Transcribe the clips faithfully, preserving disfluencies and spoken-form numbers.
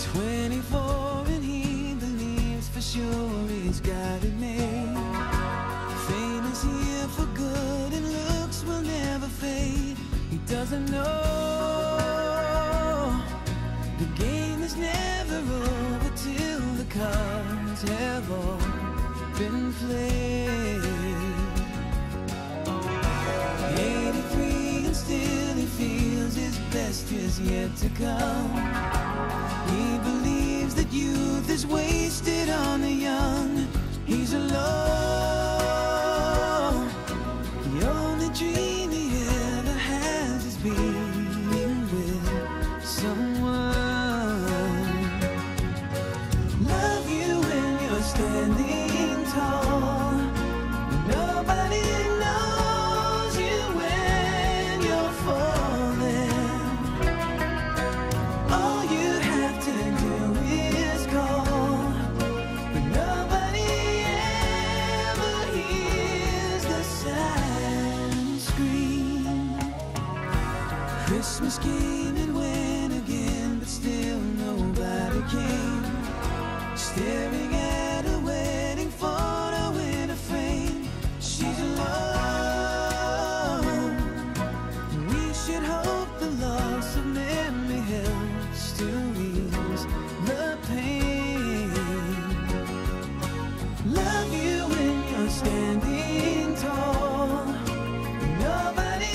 twenty-four and he believes for sure he's got it made. Fame is here for good and looks will never fade. He doesn't know the game is never over till the cards have all been played. eighty-three and still he feels his best is yet to come. He believes that youth is wasted on the young. He's alone. The only dream he ever has is being with someone. Love you when you're standing tall. Nobody knows you when you're falling. All you Christmas came and went again, but still nobody came. Staring at a wedding photo in a frame, she's alone. And we should hope the loss of memory helps to ease the pain. Love you when you're standing tall. Nobody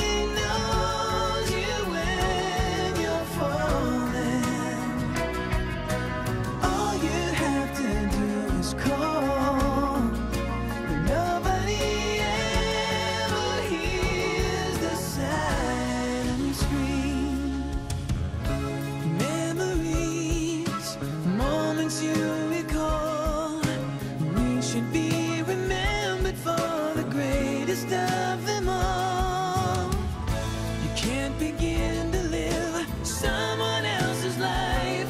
of them all. You can't begin to live someone else's life,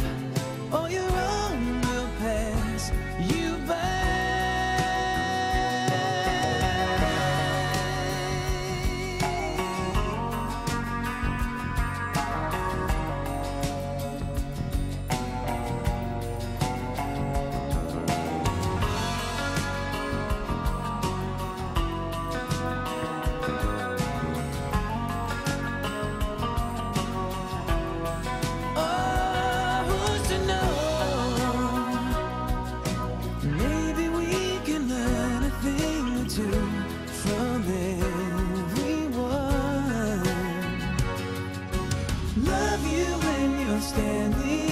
or your own will pass you from everyone. Love you when you're standing